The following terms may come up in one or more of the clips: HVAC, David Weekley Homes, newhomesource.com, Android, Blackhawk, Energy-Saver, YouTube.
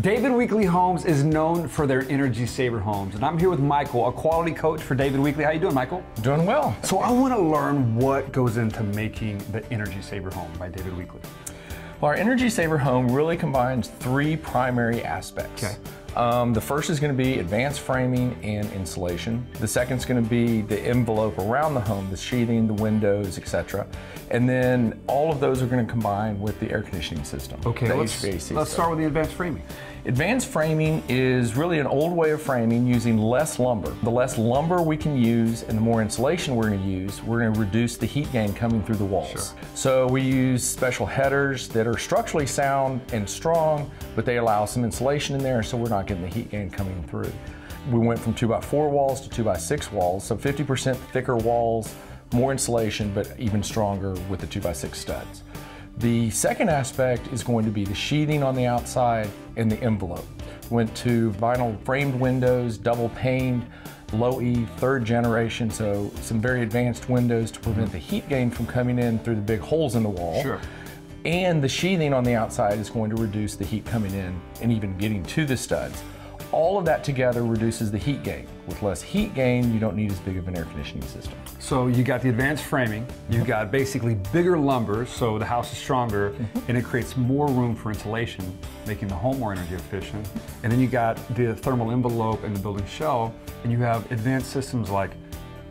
David Weekley Homes is known for their Energy-Saver homes, and I'm here with Michael, a quality coach for David Weekley. How you doing, Michael? Doing well. So I want to learn what goes into making the Energy-Saver home by David Weekley. Well, our Energy-Saver home really combines three primary aspects. Okay. The first is going to be advanced framing and insulation. The second is going to be the envelope around the home, the sheathing, the windows, etc. And then all of those are going to combine with the air conditioning system. Okay, the HVAC. Let's start with the advanced framing. Advanced framing is really an old way of framing using less lumber. The less lumber we can use and the more insulation we're going to use, we're going to reduce the heat gain coming through the walls. Sure. So we use special headers that are structurally sound and strong, but they allow some insulation in there so we're not getting the heat gain coming through. We went from 2x4 walls to 2x6 walls, so 50% thicker walls, more insulation, but even stronger with the 2x6 studs. The second aspect is going to be the sheathing on the outside and the envelope. Went to vinyl framed windows, double paned, low E, third generation, so some very advanced windows to prevent the heat gain from coming in through the big holes in the wall. Sure. And the sheathing on the outside is going to reduce the heat coming in and even getting to the studs. All of that together reduces the heat gain. With less heat gain, you don't need as big of an air conditioning system. So you got the advanced framing, you got basically bigger lumber, so the house is stronger, and it creates more room for insulation, making the home more energy efficient. And then you got the thermal envelope and the building shell, and you have advanced systems like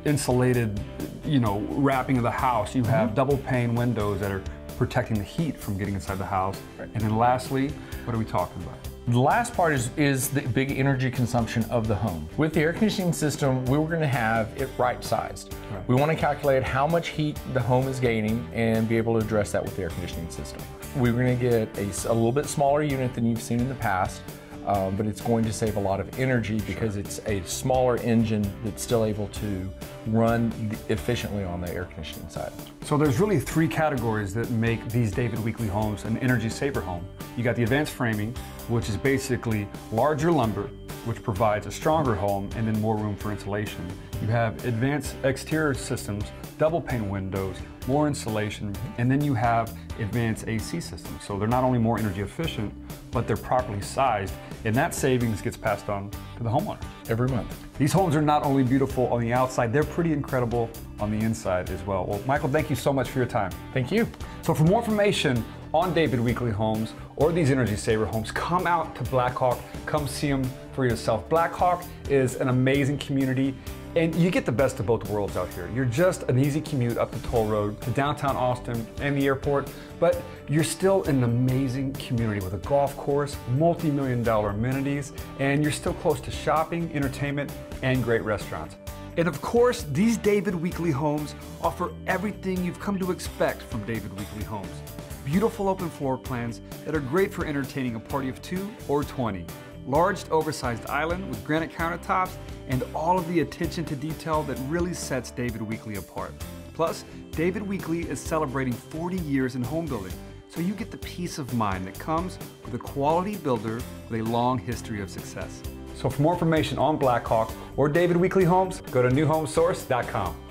insulated, wrapping of the house. You have double pane windows that are protecting the heat from getting inside the house. Right. And then lastly, what are we talking about? The last part is the big energy consumption of the home. With the air conditioning system, we were going to have it right-sized. Right. We want to calculate how much heat the home is gaining and be able to address that with the air conditioning system. We were going to get a little bit smaller unit than you've seen in the past, but it's going to save a lot of energy because Sure. it's a smaller engine that's still able to run efficiently on the air conditioning side. So there's really three categories that make these David Weekley homes an Energy-Saver home. You got the advanced framing, which is basically larger lumber, which provides a stronger home and then more room for insulation. You have advanced exterior systems, double pane windows, more insulation, and then you have advanced AC systems. So they're not only more energy efficient, but they're properly sized, and that savings gets passed on to the homeowner. Every month. These homes are not only beautiful on the outside, they're pretty incredible on the inside as well. Well, Michael, thank you so much for your time. Thank you. So for more information on David Weekley Homes or these Energy-Saver homes, come out to Blackhawk, come see them for yourself. Blackhawk is an amazing community, and you get the best of both worlds out here. You're just an easy commute up the toll road to downtown Austin and the airport, but you're still in an amazing community with a golf course, multi-million-dollar amenities, and you're still close to shopping, entertainment, and great restaurants. And of course, these David Weekley homes offer everything you've come to expect from David Weekley Homes. Beautiful open floor plans that are great for entertaining a party of 2 or 20. Large oversized island with granite countertops and all of the attention to detail that really sets David Weekley apart. Plus, David Weekley is celebrating 40 years in home building, so you get the peace of mind that comes with a quality builder with a long history of success. So for more information on Blackhawk or David Weekley Homes, go to newhomesource.com.